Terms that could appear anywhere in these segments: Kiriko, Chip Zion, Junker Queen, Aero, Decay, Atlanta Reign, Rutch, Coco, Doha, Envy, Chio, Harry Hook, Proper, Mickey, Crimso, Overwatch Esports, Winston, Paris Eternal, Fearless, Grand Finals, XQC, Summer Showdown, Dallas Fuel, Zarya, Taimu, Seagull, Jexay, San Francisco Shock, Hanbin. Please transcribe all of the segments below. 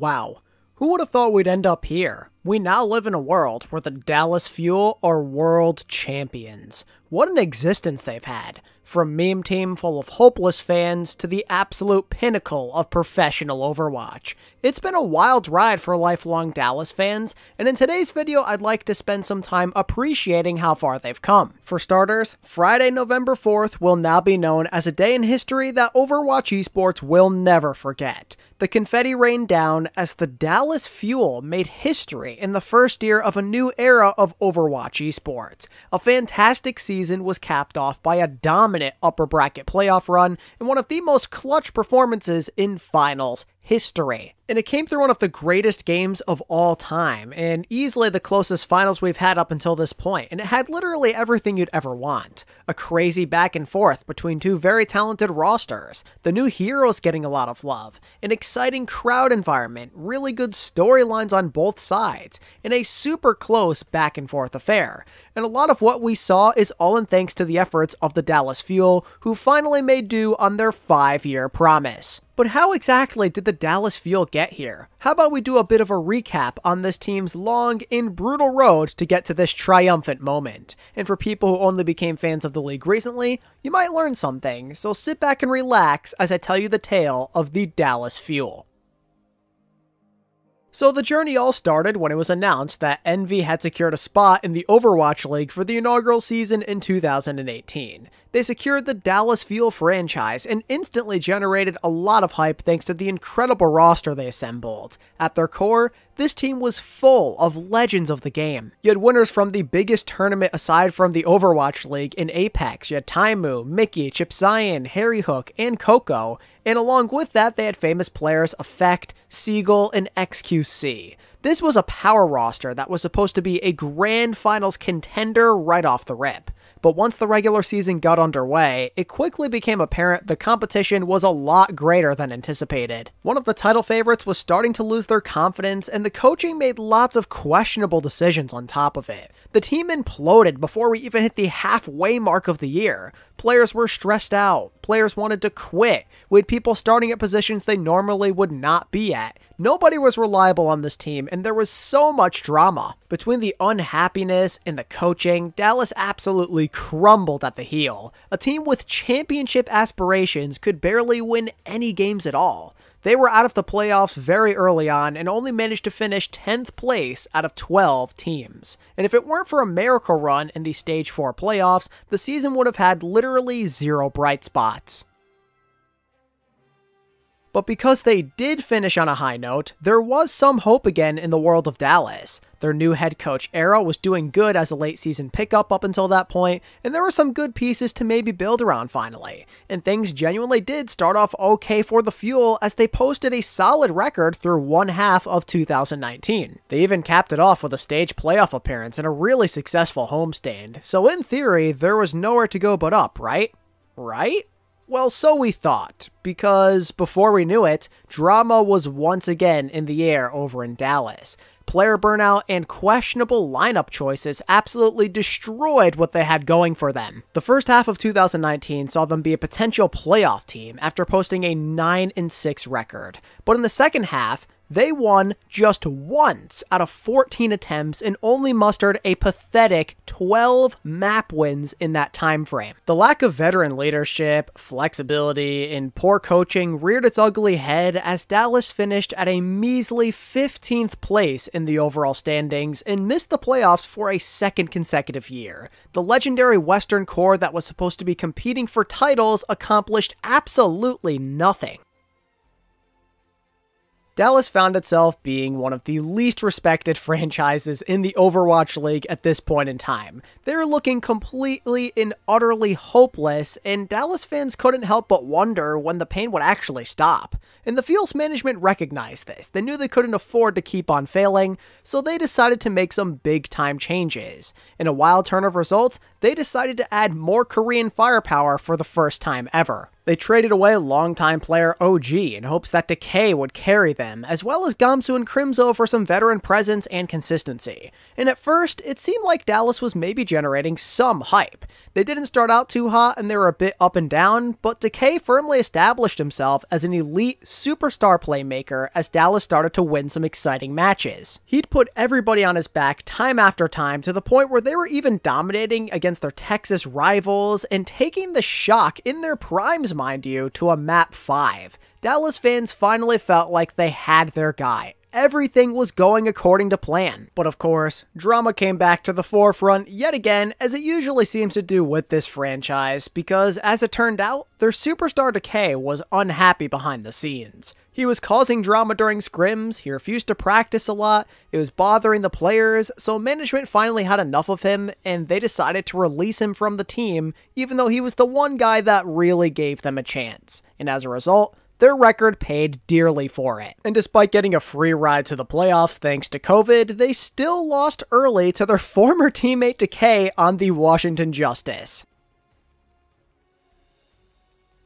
Wow. Who would have thought we'd end up here? We now live in a world where the Dallas Fuel are world champions. What an existence they've had. From meme team full of hopeless fans to the absolute pinnacle of professional Overwatch. It's been a wild ride for lifelong Dallas fans, and in today's video I'd like to spend some time appreciating how far they've come. For starters, Friday, November 4th will now be known as a day in history that Overwatch Esports will never forget. The confetti rained down as the Dallas Fuel made history in the first year of a new era of Overwatch Esports. A fantastic season was capped off by a dominant upper bracket playoff run and one of the most clutch performances in finals history. And it came through one of the greatest games of all time, and easily the closest finals we've had up until this point, and it had literally everything you'd ever want. A crazy back and forth between two very talented rosters, the new heroes getting a lot of love, an exciting crowd environment, really good storylines on both sides, and a super close back and forth affair. And a lot of what we saw is all in thanks to the efforts of the Dallas Fuel, who finally made due on their 5-year promise. But how exactly did the Dallas Fuel get here? How about we do a bit of a recap on this team's long and brutal road to get to this triumphant moment? And for people who only became fans of the league recently, you might learn something, so sit back and relax as I tell you the tale of the Dallas Fuel. So the journey all started when it was announced that Envy had secured a spot in the Overwatch League for the inaugural season in 2018. They secured the Dallas Fuel franchise and instantly generated a lot of hype thanks to the incredible roster they assembled. At their core, this team was full of legends of the game. You had winners from the biggest tournament aside from the Overwatch League in Apex. You had Taimu, Mickey, Chip Zion, Harry Hook, and Coco. And along with that, they had famous players Effect, Seagull, and XQC. This was a power roster that was supposed to be a grand finals contender right off the rip. But once the regular season got underway, it quickly became apparent the competition was a lot greater than anticipated. One of the title favorites was starting to lose their confidence, and the coaching made lots of questionable decisions on top of it. The team imploded before we even hit the halfway mark of the year. Players were stressed out, players wanted to quit, we had people starting at positions they normally would not be at. Nobody was reliable on this team, and there was so much drama. Between the unhappiness and the coaching, Dallas absolutely crumbled at the heel. A team with championship aspirations could barely win any games at all. They were out of the playoffs very early on and only managed to finish 10th place out of 12 teams. And if it weren't for a miracle run in the Stage 4 playoffs, the season would have had literally zero bright spots. But because they did finish on a high note, there was some hope again in the world of Dallas. Their new head coach, Aero, was doing good as a late season pickup up until that point, and there were some good pieces to maybe build around finally. And things genuinely did start off okay for the Fuel as they posted a solid record through one half of 2019. They even capped it off with a stage playoff appearance and a really successful homestand. So in theory, there was nowhere to go but up, right? Right? Well, so we thought, because before we knew it, drama was once again in the air over in Dallas. Player burnout and questionable lineup choices absolutely destroyed what they had going for them. The first half of 2019 saw them be a potential playoff team after posting a 9-6 record, but in the second half, they won just once out of 14 attempts and only mustered a pathetic 12 map wins in that time frame. The lack of veteran leadership, flexibility, and poor coaching reared its ugly head as Dallas finished at a measly 15th place in the overall standings and missed the playoffs for a second consecutive year. The legendary Western core that was supposed to be competing for titles accomplished absolutely nothing. Dallas found itself being one of the least respected franchises in the Overwatch League at this point in time. They were looking completely and utterly hopeless, and Dallas fans couldn't help but wonder when the pain would actually stop. And the Fuel's management recognized this. They knew they couldn't afford to keep on failing, so they decided to make some big-time changes. In a wild turn of results, they decided to add more Korean firepower for the first time ever. They traded away longtime player OG in hopes that Decay would carry them, as well as Gamsu and Crimso for some veteran presence and consistency. And at first, it seemed like Dallas was maybe generating some hype. They didn't start out too hot and they were a bit up and down, but Decay firmly established himself as an elite superstar playmaker as Dallas started to win some exciting matches. He'd put everybody on his back time after time to the point where they were even dominating against their Texas rivals and taking the Shock in their primes, mind you, to a map 5. Dallas fans finally felt like they had their guy. Everything was going according to plan. But of course, drama came back to the forefront yet again, as it usually seems to do with this franchise, because as it turned out, their superstar Decay was unhappy behind the scenes. He was causing drama during scrims, he refused to practice a lot, it was bothering the players, so management finally had enough of him, and they decided to release him from the team, even though he was the one guy that really gave them a chance. And as a result, their record paid dearly for it. And despite getting a free ride to the playoffs thanks to COVID, they still lost early to their former teammate Decay on the Washington Justice.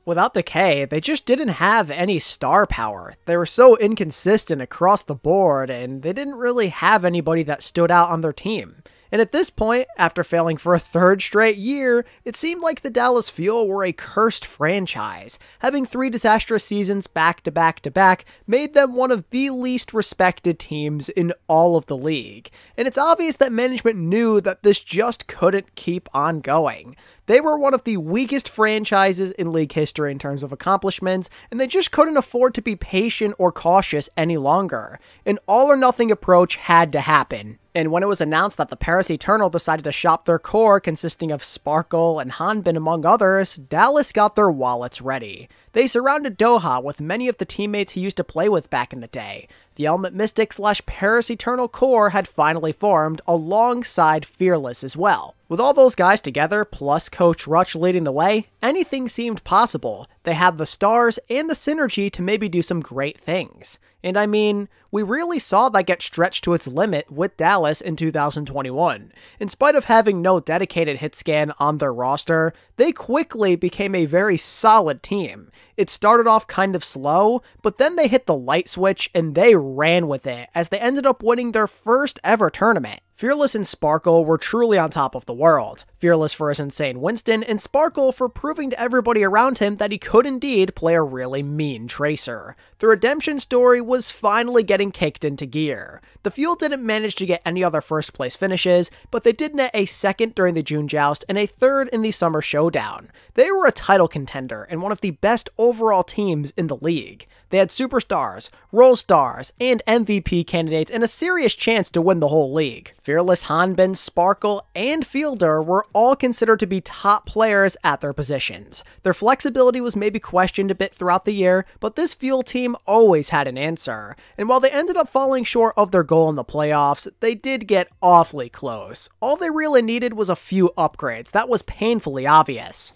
Without Decay, they just didn't have any star power. They were so inconsistent across the board, and they didn't really have anybody that stood out on their team. And at this point, after failing for a third straight year, it seemed like the Dallas Fuel were a cursed franchise. Having three disastrous seasons back to back to back made them one of the least respected teams in all of the league. And it's obvious that management knew that this just couldn't keep on going. They were one of the weakest franchises in league history in terms of accomplishments, and they just couldn't afford to be patient or cautious any longer. An all-or-nothing approach had to happen. And when it was announced that the Paris Eternal decided to shop their core, consisting of Sparkle and Hanbin among others, Dallas got their wallets ready. They surrounded Doha with many of the teammates he used to play with back in the day. The Element Mystic / Paris Eternal core had finally formed, alongside Fearless as well. With all those guys together, plus Coach Rutch leading the way, anything seemed possible. They had the stars and the synergy to maybe do some great things. And I mean, we really saw that get stretched to its limit with Dallas in 2021. In spite of having no dedicated hit scan on their roster, they quickly became a very solid team. It started off kind of slow, but then they hit the light switch and they ran with it, as they ended up winning their first ever tournament. Fearless and Sparkle were truly on top of the world. Fearless for his insane Winston, and Sparkle for proving to everybody around him that he could indeed play a really mean Tracer. The redemption story was finally getting kicked into gear. The Fuel didn't manage to get any other first place finishes, but they did net a second during the June Joust and a third in the Summer Showdown. They were a title contender and one of the best overall teams in the league. They had superstars, role stars, and MVP candidates, and a serious chance to win the whole league. Fearless, Hanbin, Sparkle, and Fielder were all considered to be top players at their positions. Their flexibility was maybe questioned a bit throughout the year, but this Fuel team always had an answer. And while they ended up falling short of their goal in the playoffs, they did get awfully close. All they really needed was a few upgrades. That was painfully obvious.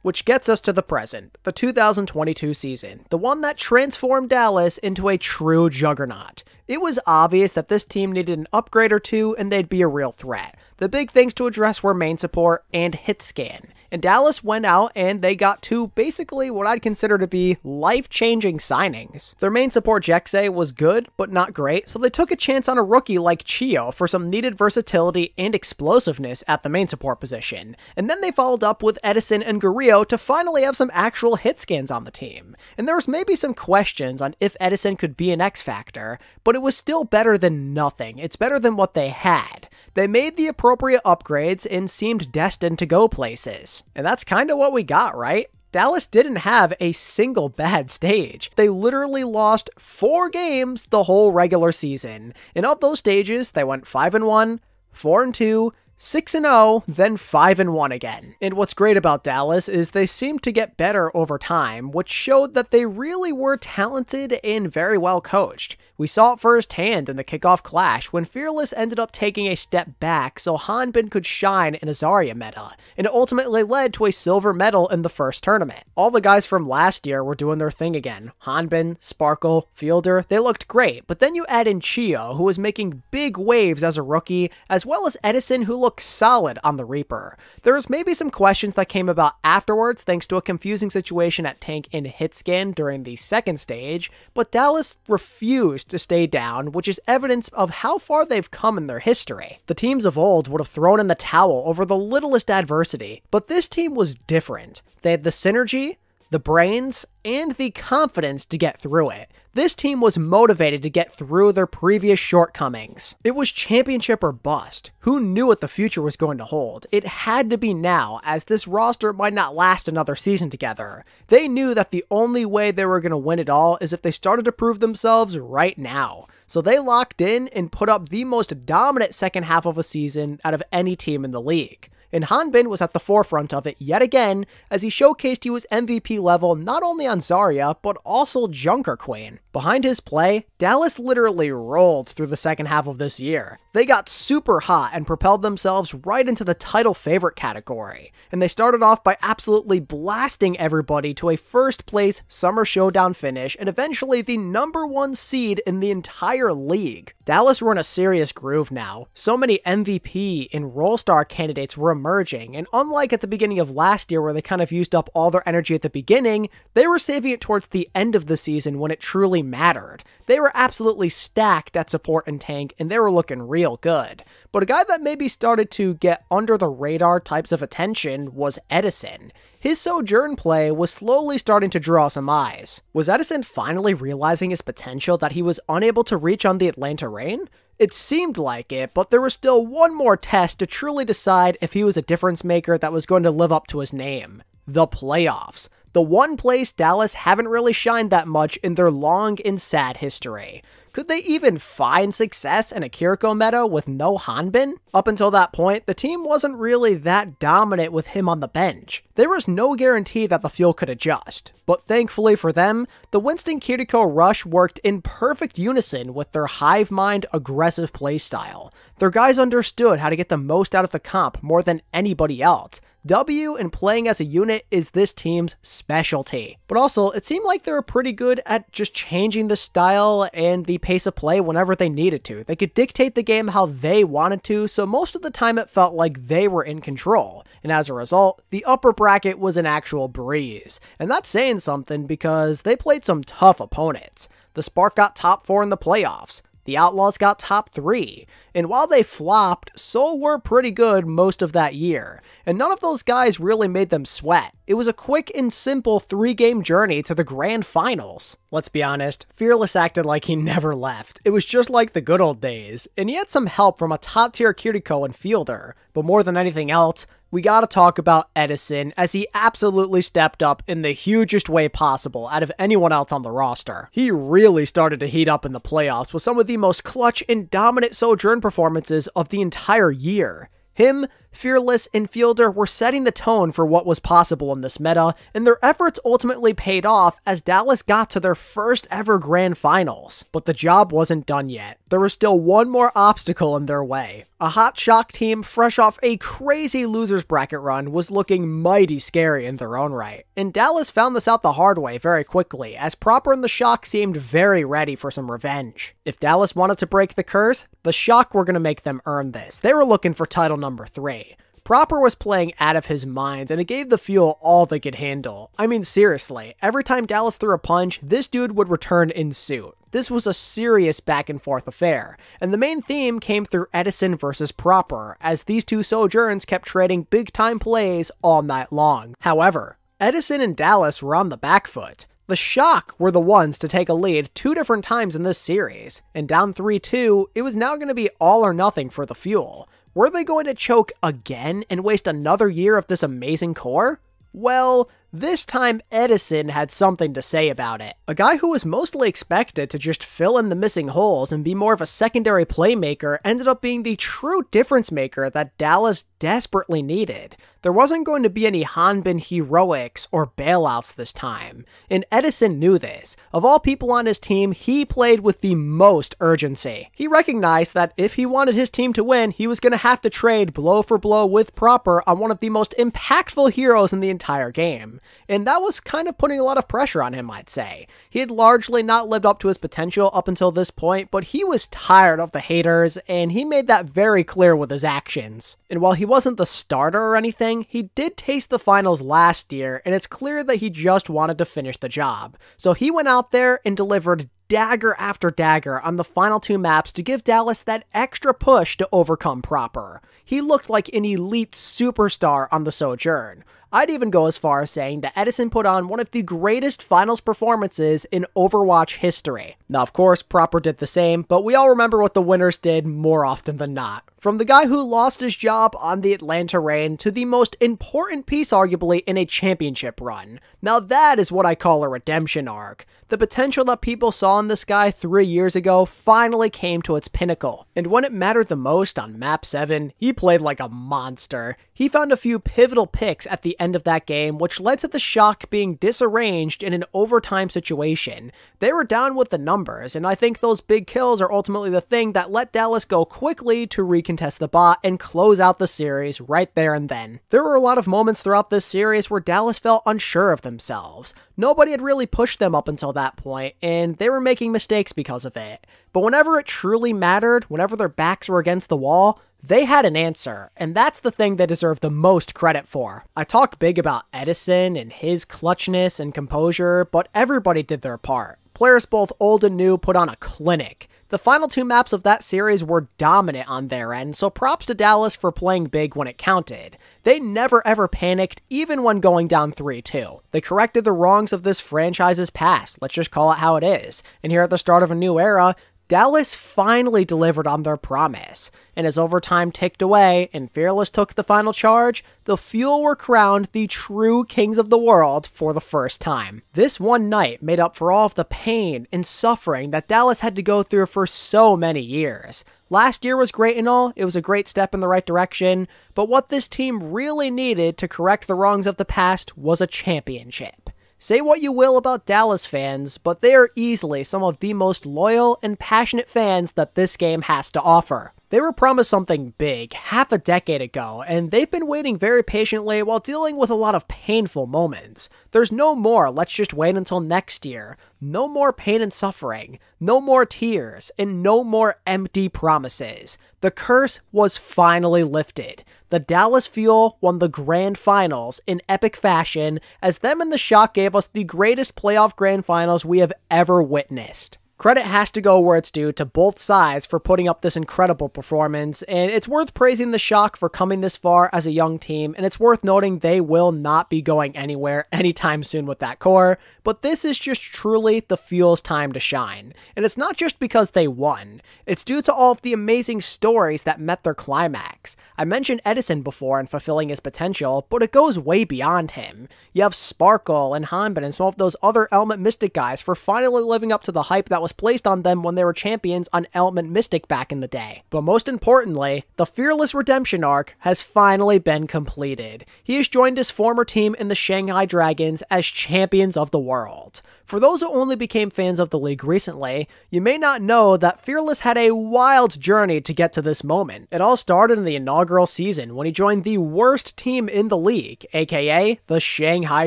Which gets us to the present, the 2022 season, the one that transformed Dallas into a true juggernaut. It was obvious that this team needed an upgrade or two and they'd be a real threat. The big things to address were main support and hit scan. And Dallas went out and they got two basically what I'd consider to be life-changing signings. Their main support Jexay was good, but not great, so they took a chance on a rookie like Chio for some needed versatility and explosiveness at the main support position. And then they followed up with Edison and Guerrero to finally have some actual hit scans on the team. And there was maybe some questions on if Edison could be an X-Factor, but it was still better than nothing. It's better than what they had. They made the appropriate upgrades and seemed destined to go places. And that's kind of what we got, right? Dallas didn't have a single bad stage. They literally lost 4 games the whole regular season. And of those stages, they went 5-1, 4-2, 6-0, then 5-1 again. And what's great about Dallas is they seemed to get better over time, which showed that they really were talented and very well coached. We saw it firsthand in the kickoff clash, when Fearless ended up taking a step back so Hanbin could shine in a Zarya meta, and it ultimately led to a silver medal in the first tournament. All the guys from last year were doing their thing again. Hanbin, Sparkle, Fielder, they looked great, but then you add in Chio, who was making big waves as a rookie, as well as Edison, who looked solid on the Reaper. There was maybe some questions that came about afterwards thanks to a confusing situation at Tank in Hitscan during the second stage, but Dallas refused to stay down, which is evidence of how far they've come in their history. The teams of old would have thrown in the towel over the littlest adversity, but this team was different. They had the synergy, the brains, and the confidence to get through it. This team was motivated to get through their previous shortcomings. It was championship or bust. Who knew what the future was going to hold? It had to be now, as this roster might not last another season together. They knew that the only way they were going to win it all is if they started to prove themselves right now. So they locked in and put up the most dominant second half of a season out of any team in the league. And Hanbin was at the forefront of it yet again, as he showcased he was MVP level not only on Zarya, but also Junker Queen. Behind his play, Dallas literally rolled through the second half of this year. They got super hot and propelled themselves right into the title favorite category, and they started off by absolutely blasting everybody to a first place Summer Showdown finish and eventually the #1 seed in the entire league. Dallas were in a serious groove now. So many MVP and Roll Star candidates were emerging, and unlike at the beginning of last year where they kind of used up all their energy at the beginning, they were saving it towards the end of the season when it truly mattered. They were absolutely stacked at support and tank, and they were looking real good. But a guy that maybe started to get under the radar types of attention was Edison. His Sojourn play was slowly starting to draw some eyes. Was Edison finally realizing his potential that he was unable to reach on the Atlanta Reign? It seemed like it, but there was still one more test to truly decide if he was a difference maker that was going to live up to his name. The playoffs. The one place Dallas haven't really shined that much in their long and sad history. Could they even find success in a Kiriko meta with no Hanbin? Up until that point, the team wasn't really that dominant with him on the bench. There was no guarantee that the field could adjust. But thankfully for them, the Winston Kiriko rush worked in perfect unison with their hive mind aggressive playstyle. Their guys understood how to get the most out of the comp more than anybody else. W and playing as a unit is this team's specialty. But also, it seemed like they were pretty good at just changing the style and the pace of play whenever they needed to. They could dictate the game how they wanted to, so most of the time it felt like they were in control. And as a result, the upper bracket was an actual breeze. And that's saying something because they played some tough opponents. The Spark got top 4 in the playoffs. The Outlaws got top 3, and while they flopped, so were pretty good most of that year, and none of those guys really made them sweat. It was a quick and simple 3-game journey to the grand finals. Let's be honest, Fearless acted like he never left. It was just like the good old days, and he had some help from a top-tier Kiriko and Fielder, but more than anything else, we gotta talk about Edison, as he absolutely stepped up in the hugest way possible out of anyone else on the roster. He really started to heat up in the playoffs with some of the most clutch and dominant Sojourn performances of the entire year. Him, Fearless, and Fielder were setting the tone for what was possible in this meta, and their efforts ultimately paid off as Dallas got to their first ever grand finals. But the job wasn't done yet. There was still one more obstacle in their way. A hot Shock team, fresh off a crazy losers bracket run, was looking mighty scary in their own right. And Dallas found this out the hard way very quickly, as Proper and the Shock seemed very ready for some revenge. If Dallas wanted to break the curse, the Shock were going to make them earn this. They were looking for title #3. Proper was playing out of his mind, and it gave the Fuel all they could handle. I mean, seriously, every time Dallas threw a punch, this dude would return in suit. This was a serious back-and-forth affair, and the main theme came through Edison versus Proper, as these two Sojourns kept trading big-time plays all night long. However, Edison and Dallas were on the back foot. The Shock were the ones to take a lead 2 different times in this series, and down 3-2, it was now going to be all or nothing for the Fuel. Were they going to choke again and waste another year of this amazing core? Well, This time, Edison had something to say about it. A guy who was mostly expected to just fill in the missing holes and be more of a secondary playmaker ended up being the true difference maker that Dallas desperately needed. There wasn't going to be any Hanbin heroics or bailouts this time, and Edison knew this. Of all people on his team, he played with the most urgency. He recognized that if he wanted his team to win, he was going to have to trade blow for blow with Proper on one of the most impactful heroes in the entire game, and that was kind of putting a lot of pressure on him, I'd say. He had largely not lived up to his potential up until this point, but he was tired of the haters, and he made that very clear with his actions. And while he wasn't the starter or anything, he did taste the finals last year, and it's clear that he just wanted to finish the job. So he went out there and delivered dagger after dagger on the final two maps to give Dallas that extra push to overcome Proper. He looked like an elite superstar on the Sojourn. I'd even go as far as saying that Edison put on one of the greatest finals performances in Overwatch history. Now, of course, Proper did the same, but we all remember what the winners did more often than not. From the guy who lost his job on the Atlanta Reign to the most important piece, arguably, in a championship run. Now that is what I call a redemption arc. The potential that people saw in this guy 3 years ago finally came to its pinnacle. And when it mattered the most on map 7, he played like a monster. He found a few pivotal picks at the end of that game, which led to the Shock being disarranged in an overtime situation. They were down with the numbers, and I think those big kills are ultimately the thing that let Dallas go quickly to recontest the bot and close out the series right there and then. There were a lot of moments throughout this series where Dallas felt unsure of themselves. Nobody had really pushed them up until that point, and they were making mistakes because of it. But whenever it truly mattered, whenever their backs were against the wall, they had an answer, and that's the thing they deserve the most credit for. I talk big about Edison and his clutchness and composure, but everybody did their part. Players both old and new put on a clinic. The final two maps of that series were dominant on their end, so props to Dallas for playing big when it counted. They never ever panicked, even when going down 3-2. They corrected the wrongs of this franchise's past, let's just call it how it is, and here at the start of a new era, Dallas finally delivered on their promise, and as overtime ticked away and Fearless took the final charge, the Fuel were crowned the true kings of the world for the first time. This one night made up for all of the pain and suffering that Dallas had to go through for so many years. Last year was great and all, it was a great step in the right direction, but what this team really needed to correct the wrongs of the past was a championship. Say what you will about Dallas fans, but they are easily some of the most loyal and passionate fans that this game has to offer. They were promised something big half a decade ago, and they've been waiting very patiently while dealing with a lot of painful moments. There's no more let's just wait until next year, no more pain and suffering, no more tears, and no more empty promises. The curse was finally lifted. The Dallas Fuel won the grand finals in epic fashion, as them and the Shock gave us the greatest playoff grand finals we have ever witnessed. Credit has to go where it's due to both sides for putting up this incredible performance, and it's worth praising the Shock for coming this far as a young team, and it's worth noting they will not be going anywhere anytime soon with that core, but this is just truly the Fuel's time to shine. And it's not just because they won, it's due to all of the amazing stories that met their climax. I mentioned Edison before and fulfilling his potential, but it goes way beyond him. You have Sparkle and Hanbin and some of those other Element Mystic guys for finally living up to the hype that was placed on them when they were champions on Element Mystic back in the day. But most importantly, the Fearless redemption arc has finally been completed. He has joined his former team in the Shanghai Dragons as champions of the world. For those who only became fans of the league recently, you may not know that Fearless had a wild journey to get to this moment. It all started in the inaugural season when he joined the worst team in the league, aka the Shanghai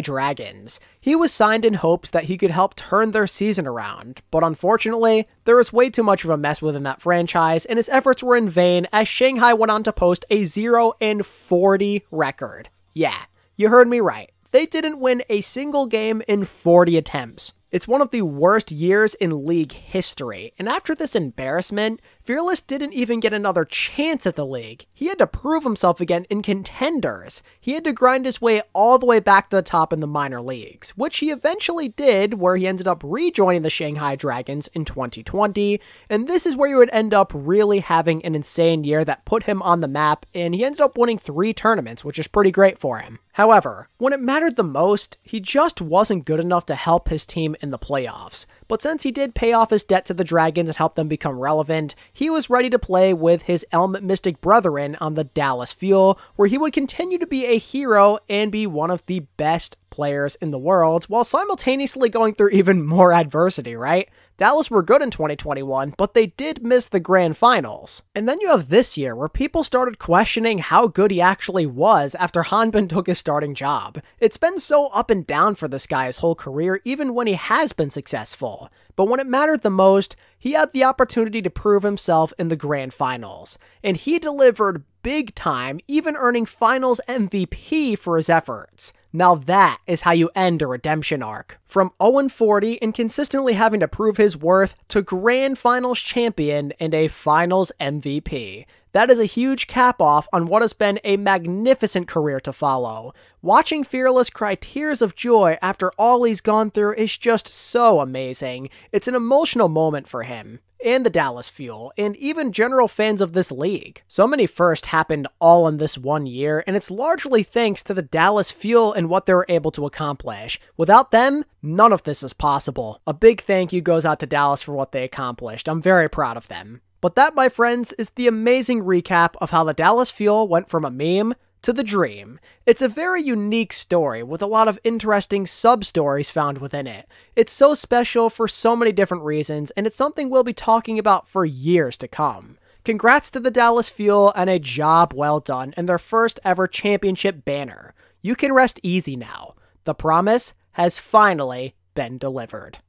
Dragons. He was signed in hopes that he could help turn their season around, but unfortunately, there was way too much of a mess within that franchise, and his efforts were in vain as Shanghai went on to post a 0-40 record. Yeah, you heard me right. They didn't win a single game in 40 attempts. It's one of the worst years in league history, and after this embarrassment, Fearless didn't even get another chance at the league. He had to prove himself again in contenders. He had to grind his way all the way back to the top in the minor leagues, which he eventually did, where he ended up rejoining the Shanghai Dragons in 2020, and this is where he would end up really having an insane year that put him on the map, and he ended up winning 3 tournaments, which is pretty great for him. However, when it mattered the most, he just wasn't good enough to help his team in the playoffs. But since he did pay off his debt to the Dragons and help them become relevant, he was ready to play with his Element Mystic brethren on the Dallas Fuel, where he would continue to be a hero and be one of the best players in the world, while simultaneously going through even more adversity, right? Dallas were good in 2021, but they did miss the grand finals. And then you have this year, where people started questioning how good he actually was after Hanbin took his starting job. It's been so up and down for this guy his whole career, even when he has been successful. But when it mattered the most, he had the opportunity to prove himself in the grand finals, and he delivered big time, even earning finals MVP for his efforts. Now that is how you end a redemption arc. From 0-40 and consistently having to prove his worth to grand finals champion and a finals MVP. That is a huge cap off on what has been a magnificent career to follow. Watching Fearless cry tears of joy after all he's gone through is just so amazing. It's an emotional moment for him, and the Dallas Fuel, and even general fans of this league. So many firsts happened all in this one year, and it's largely thanks to the Dallas Fuel and what they were able to accomplish. Without them, none of this is possible. A big thank you goes out to Dallas for what they accomplished. I'm very proud of them. But that, my friends, is the amazing recap of how the Dallas Fuel went from a meme to the dream. It's a very unique story with a lot of interesting sub-stories found within it. It's so special for so many different reasons, and it's something we'll be talking about for years to come. Congrats to the Dallas Fuel and a job well done in their first ever championship banner. You can rest easy now. The promise has finally been delivered.